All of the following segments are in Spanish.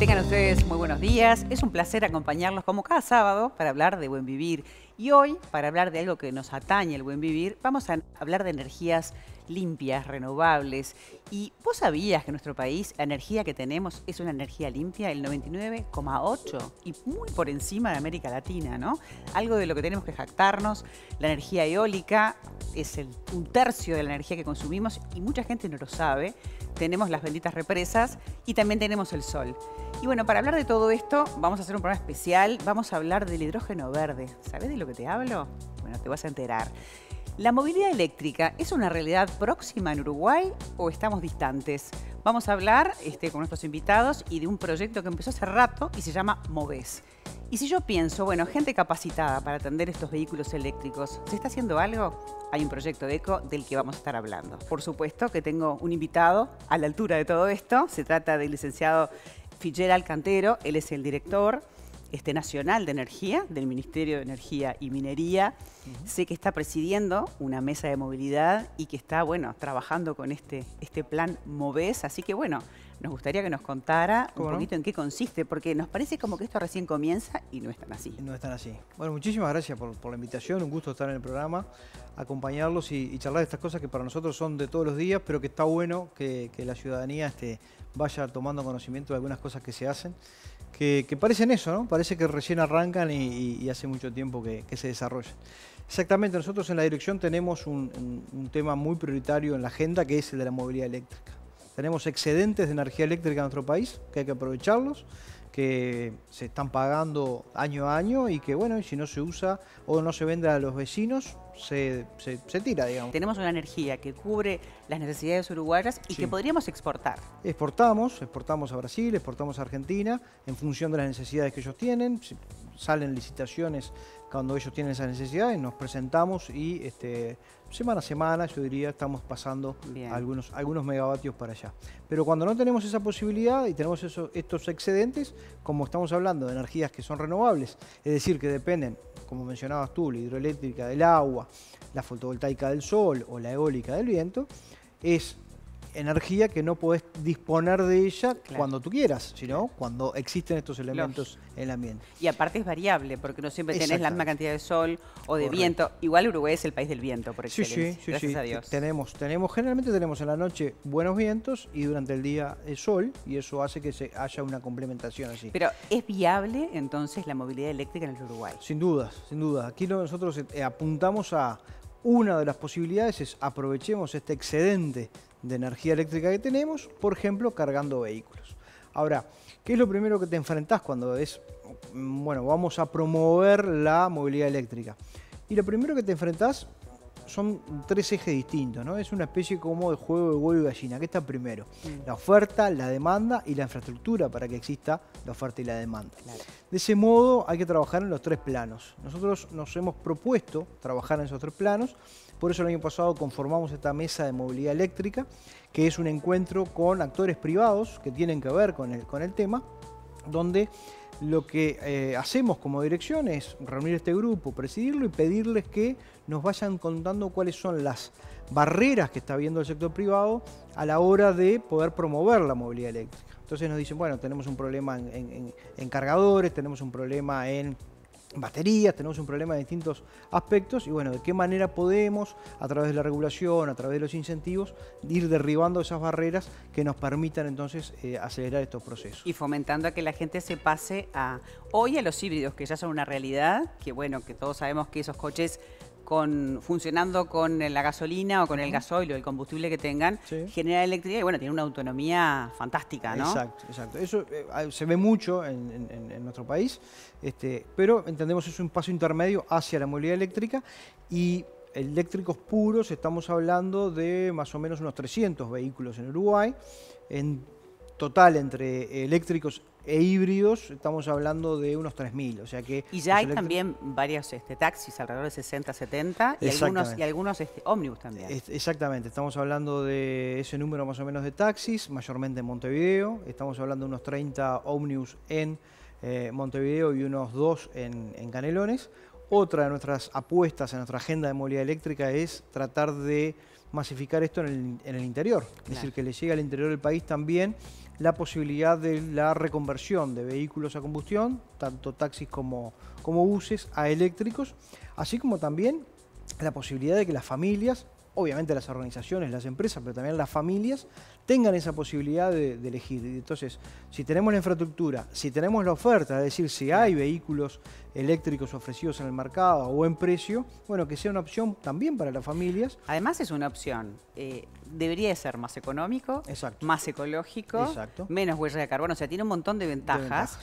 Tengan ustedes muy buenos días. Es un placer acompañarlos como cada sábado para hablar de buen vivir. Y hoy, para hablar de algo que nos atañe el buen vivir, vamos a hablar de energías limpias, renovables. ¿Y vos sabías que en nuestro país la energía que tenemos es una energía limpia, el 99,8%? Y muy por encima de América Latina, ¿no? Algo de lo que tenemos que jactarnos. La energía eólica es un tercio de la energía que consumimos y mucha gente no lo sabe. Tenemos las benditas represas y también tenemos el sol. Y bueno, para hablar de todo esto, vamos a hacer un programa especial. Vamos a hablar del hidrógeno verde. ¿Sabés de lo que te hablo? Bueno, te vas a enterar. ¿La movilidad eléctrica es una realidad próxima en Uruguay o estamos distantes? Vamos a hablar con nuestros invitados y de un proyecto que empezó hace rato y se llama MOVES. Y si yo pienso, bueno, gente capacitada para atender estos vehículos eléctricos, ¿se está haciendo algo? Hay un proyecto de eco del que vamos a estar hablando. Por supuesto que tengo un invitado a la altura de todo esto. Se trata del licenciado Fitzgerald Cantero. Él es el director nacional de energía del Ministerio de Energía y Minería. Sé que está presidiendo una mesa de movilidad y que está, bueno, trabajando con este plan MOVES. Así que, bueno, nos gustaría que nos contara un poquito en qué consiste, porque nos parece como que esto recién comienza y no es tan así. No es tan así. Bueno, muchísimas gracias por la invitación. Un gusto estar en el programa, acompañarlos y charlar de estas cosas que para nosotros son de todos los días, pero que está bueno que la ciudadanía vaya tomando conocimiento de algunas cosas que se hacen. Que parecen eso, ¿no? Parece que recién arrancan y hace mucho tiempo que se desarrollan. Exactamente, nosotros en la dirección tenemos un tema muy prioritario en la agenda, que es el de la movilidad eléctrica. Tenemos excedentes de energía eléctrica en nuestro país, que hay que aprovecharlos, que se están pagando año a año y que, bueno, si no se usa o no se vende a los vecinos, se tira, digamos. Tenemos una energía que cubre las necesidades uruguayas y sí, que podríamos exportar. Exportamos a Brasil, exportamos a Argentina, en función de las necesidades que ellos tienen. Salen licitaciones cuando ellos tienen esas necesidades, nos presentamos y semana a semana, yo diría, estamos pasando algunos megavatios para allá. Pero cuando no tenemos esa posibilidad y tenemos estos excedentes, como estamos hablando de energías que son renovables, es decir, que dependen, como mencionabas tú, la hidroeléctrica del agua, la fotovoltaica del sol o la eólica del viento, es energía que no podés disponer de ella cuando tú quieras, sino cuando existen estos elementos en el ambiente. Y aparte es variable, porque no siempre tenés la misma cantidad de sol o de viento. Igual Uruguay es el país del viento, por excelencia. Gracias a Dios. Generalmente tenemos en la noche buenos vientos y durante el día el sol, y eso hace que haya una complementación así. Pero ¿es viable entonces la movilidad eléctrica en el Uruguay? Sin dudas, sin dudas. Aquí nosotros apuntamos a una de las posibilidades, es aprovechemos este excedente de energía eléctrica que tenemos, por ejemplo, cargando vehículos. Ahora, ¿qué es lo primero que te enfrentás cuando vamos a promover la movilidad eléctrica? Y lo primero que te enfrentás son tres ejes distintos, ¿no? Es una especie como de juego de huevo y gallina. ¿Qué está primero? La oferta, la demanda y la infraestructura para que exista la oferta y la demanda. Claro. De ese modo hay que trabajar en los tres planos. Nosotros nos hemos propuesto trabajar en esos tres planos. Por eso el año pasado conformamos esta mesa de movilidad eléctrica, que es un encuentro con actores privados que tienen que ver con el tema, donde lo que hacemos como dirección es reunir este grupo, presidirlo y pedirles que nos vayan contando cuáles son las barreras que está viendo el sector privado a la hora de poder promover la movilidad eléctrica. Entonces nos dicen, bueno, tenemos un problema en cargadores, tenemos un problema en baterías, tenemos un problema de distintos aspectos y bueno, de qué manera podemos, a través de la regulación, a través de los incentivos, ir derribando esas barreras que nos permitan entonces acelerar estos procesos. Y fomentando a que la gente se pase a los híbridos, que ya son una realidad, que bueno, que todos sabemos que esos coches funcionando con la gasolina o con el gasoil o el combustible que tengan, genera electricidad y bueno, tiene una autonomía fantástica, ¿no? Exacto, exacto. Eso se ve mucho en nuestro país, pero entendemos es un paso intermedio hacia la movilidad eléctrica y eléctricos puros estamos hablando de más o menos unos 300 vehículos en Uruguay, en total entre eléctricos e híbridos estamos hablando de unos 3.000, o sea que... Y ya hay también varios taxis, alrededor de 60, 70, y algunos ómnibus también. Exactamente, estamos hablando de ese número más o menos de taxis, mayormente en Montevideo, estamos hablando de unos 30 ómnibus en Montevideo y unos 2 en Canelones. Otra de nuestras apuestas en nuestra agenda de movilidad eléctrica es tratar de masificar esto en el interior. Claro. Es decir, que le llegue al interior del país también la posibilidad de la reconversión de vehículos a combustión, tanto taxis como buses, a eléctricos, así como también la posibilidad de que las familias, obviamente las organizaciones, las empresas, pero también las familias, tengan esa posibilidad de elegir. Entonces, si tenemos la infraestructura, si tenemos la oferta, es decir, si hay vehículos eléctricos ofrecidos en el mercado a buen precio, bueno, que sea una opción también para las familias. Además es una opción. Debería ser más económico, exacto, más ecológico, exacto, menos huella de carbono. O sea, tiene un montón de ventajas.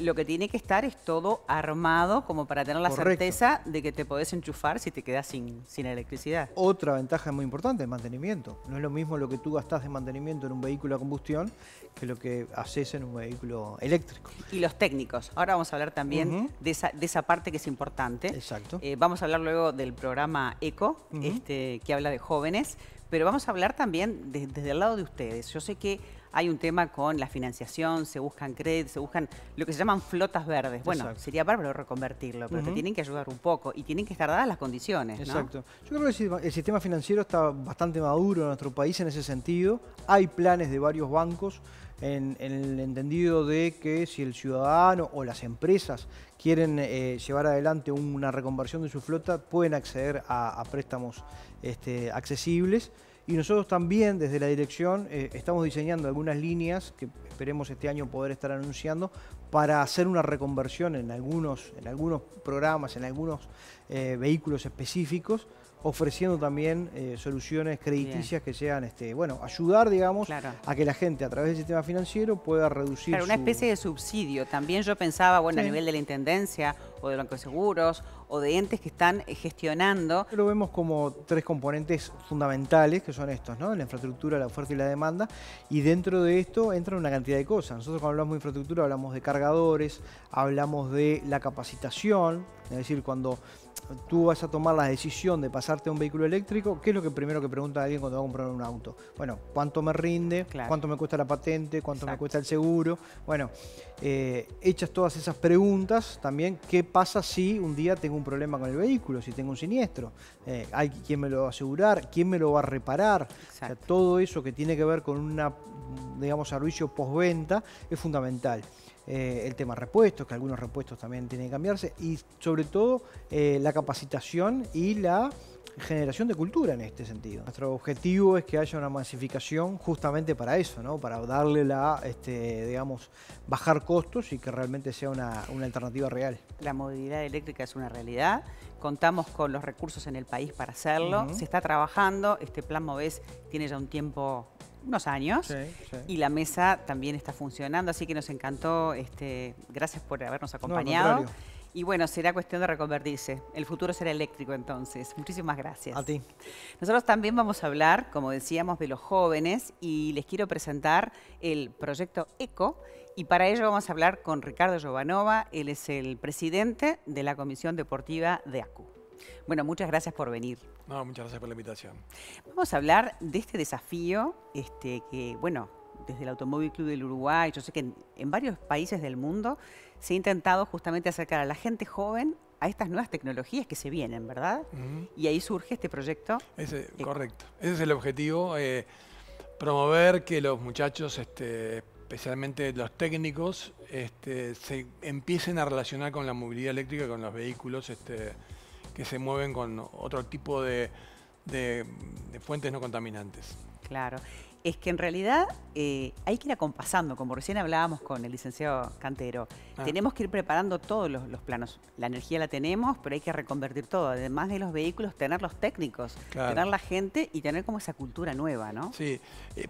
Lo que tiene que estar es todo armado como para tener la certeza de que te podés enchufar si te quedás sin electricidad. Otra ventaja muy importante, el mantenimiento. No es lo mismo lo que tú gastás de mantenimiento en un vehículo a combustión que lo que haces en un vehículo eléctrico. Y los técnicos. Ahora vamos a hablar también de esa parte que es importante. Exacto. Vamos a hablar luego del programa ECO, que habla de jóvenes. Pero vamos a hablar también desde el lado de ustedes. Yo sé que hay un tema con la financiación, se buscan créditos, se buscan lo que se llaman flotas verdes. Bueno, exacto, sería bárbaro reconvertirlo, pero te tienen que ayudar un poco y tienen que estar dadas las condiciones, ¿no? Exacto. Yo creo que el sistema financiero está bastante maduro en nuestro país en ese sentido. Hay planes de varios bancos en el entendido de que si el ciudadano o las empresas quieren llevar adelante una reconversión de su flota, pueden acceder a préstamos accesibles. Y nosotros también, desde la dirección, estamos diseñando algunas líneas que esperemos este año poder estar anunciando para hacer una reconversión en algunos programas, en algunos vehículos específicos, ofreciendo también soluciones crediticias que sean, ayudar, digamos, a que la gente a través del sistema financiero pueda reducir una especie de subsidio. También yo pensaba, a nivel de la Intendencia o del Banco de Seguros o de entes que están gestionando. Lo vemos como tres componentes fundamentales que son estos, ¿no? La infraestructura, la oferta y la demanda. Y dentro de esto entran una cantidad de cosas. Nosotros cuando hablamos de infraestructura hablamos de cargadores, hablamos de la capacitación, es decir, cuando tú vas a tomar la decisión de pasarte a un vehículo eléctrico, ¿qué es lo que primero que pregunta alguien cuando va a comprar un auto? Bueno, ¿cuánto me rinde? Claro. ¿Cuánto me cuesta la patente? ¿Cuánto me cuesta el seguro? Bueno, hechas todas esas preguntas, también, ¿qué pasa si un día tengo un problema con el vehículo? Si tengo un siniestro, ¿hay quien me lo va a asegurar? ¿Quién me lo va a reparar? O sea, todo eso que tiene que ver con una, digamos, servicio postventa es fundamental. El tema repuestos, que algunos repuestos también tienen que cambiarse, y sobre todo la capacitación y la generación de cultura en este sentido. Nuestro objetivo es que haya una masificación justamente para eso, ¿no? Para darle bajar costos y que realmente sea una alternativa real. La movilidad eléctrica es una realidad, contamos con los recursos en el país para hacerlo, se está trabajando, este plan MOVES tiene ya un tiempo, unos años, y la mesa también está funcionando, así que nos encantó, gracias por habernos acompañado. No, y bueno, será cuestión de reconvertirse. El futuro será eléctrico entonces. Muchísimas gracias. A ti. Nosotros también vamos a hablar, como decíamos, de los jóvenes y les quiero presentar el proyecto ECO y para ello vamos a hablar con Ricardo Joubanoba, él es el presidente de la Comisión Deportiva de ACU. Bueno, muchas gracias por venir. No, muchas gracias por la invitación. Vamos a hablar de este desafío que, desde el Automóvil Club del Uruguay, yo sé que en varios países del mundo se ha intentado justamente acercar a la gente joven a estas nuevas tecnologías que se vienen, ¿verdad? Y ahí surge este proyecto. Correcto. Ese es el objetivo, promover que los muchachos, especialmente los técnicos, se empiecen a relacionar con la movilidad eléctrica, con los vehículos que se mueven con otro tipo de fuentes no contaminantes. Claro. Es que en realidad hay que ir acompasando, como recién hablábamos con el licenciado Cantero. Tenemos que ir preparando todos los planos. La energía la tenemos, pero hay que reconvertir todo. Además de los vehículos, tener los técnicos, tener la gente y tener como esa cultura nueva, ¿no? Sí,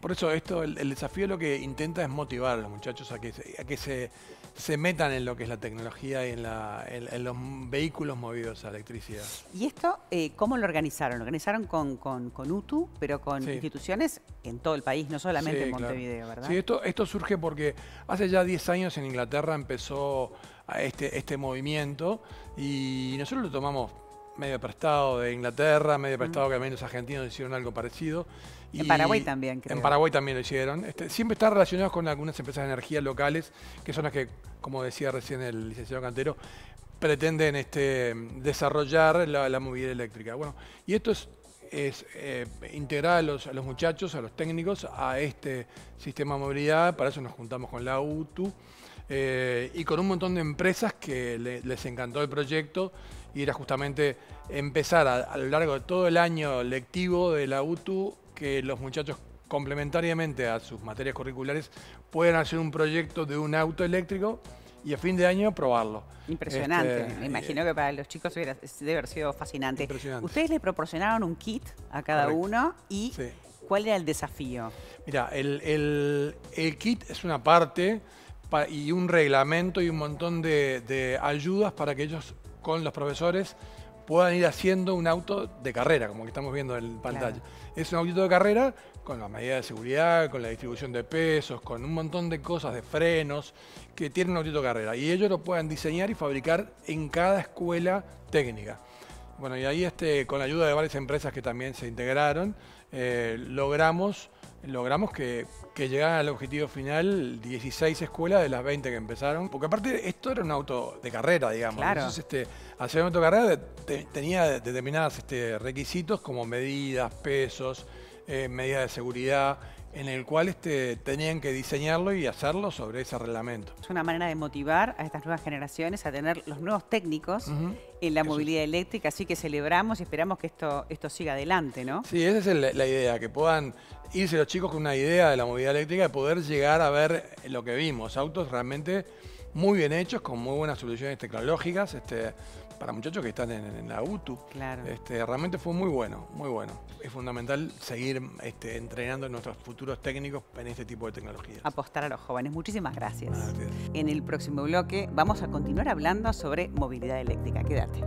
por eso el desafío lo que intenta es motivar a los muchachos a que se metan en lo que es la tecnología y en los vehículos movidos a electricidad. ¿Y esto cómo lo organizaron? Lo organizaron con UTU, pero con instituciones en todo el país, no solamente en Montevideo, ¿verdad? Sí, esto surge porque hace ya 10 años en Inglaterra empezó este movimiento y nosotros lo tomamos medio prestado de Inglaterra, medio prestado que al menos argentinos hicieron algo parecido. Y en Paraguay también, creo. En Paraguay también lo hicieron. Siempre están relacionados con algunas empresas de energía locales, que son las que, como decía recién el licenciado Cantero, pretenden desarrollar la movilidad eléctrica. Bueno, y esto es es integrar a los muchachos, a los técnicos, a este sistema de movilidad. Para eso nos juntamos con la UTU y con un montón de empresas que les encantó el proyecto, y era justamente empezar a lo largo de todo el año lectivo de la UTU que los muchachos, complementariamente a sus materias curriculares, puedan hacer un proyecto de un auto eléctrico y a fin de año probarlo. Impresionante. Me imagino que para los chicos debe haber sido fascinante. Ustedes le proporcionaron un kit a cada uno y sí. ¿Cuál era el desafío? Mira, el kit es una parte y un reglamento y un montón de ayudas para que ellos con los profesores puedan ir haciendo un auto de carrera, como que estamos viendo en pantalla. Claro. Es un auto de carrera con las medidas de seguridad, con la distribución de pesos, con un montón de cosas, de frenos, que tiene un auto de carrera. Y ellos lo puedan diseñar y fabricar en cada escuela técnica. Bueno, y ahí con la ayuda de varias empresas que también se integraron, logramos que llegaran al objetivo final 16 escuelas de las 20 que empezaron. Porque aparte esto era un auto de carrera, digamos. Claro. Entonces, hacer un auto de carrera tenía determinados requisitos como medidas, pesos, medidas de seguridad, en el cual tenían que diseñarlo y hacerlo sobre ese reglamento. Es una manera de motivar a estas nuevas generaciones a tener los nuevos técnicos en la movilidad eléctrica, así que celebramos y esperamos que esto siga adelante, ¿no? Sí, esa es la idea, que puedan irse los chicos con una idea de la movilidad eléctrica y poder llegar a ver lo que vimos, autos realmente muy bien hechos, con muy buenas soluciones tecnológicas, para muchachos que están en la UTU. Claro. Realmente fue muy bueno, muy bueno. Es fundamental seguir entrenando a nuestros futuros técnicos en este tipo de tecnologías. Apostar a los jóvenes. Muchísimas gracias. En el próximo bloque vamos a continuar hablando sobre movilidad eléctrica. Quédate.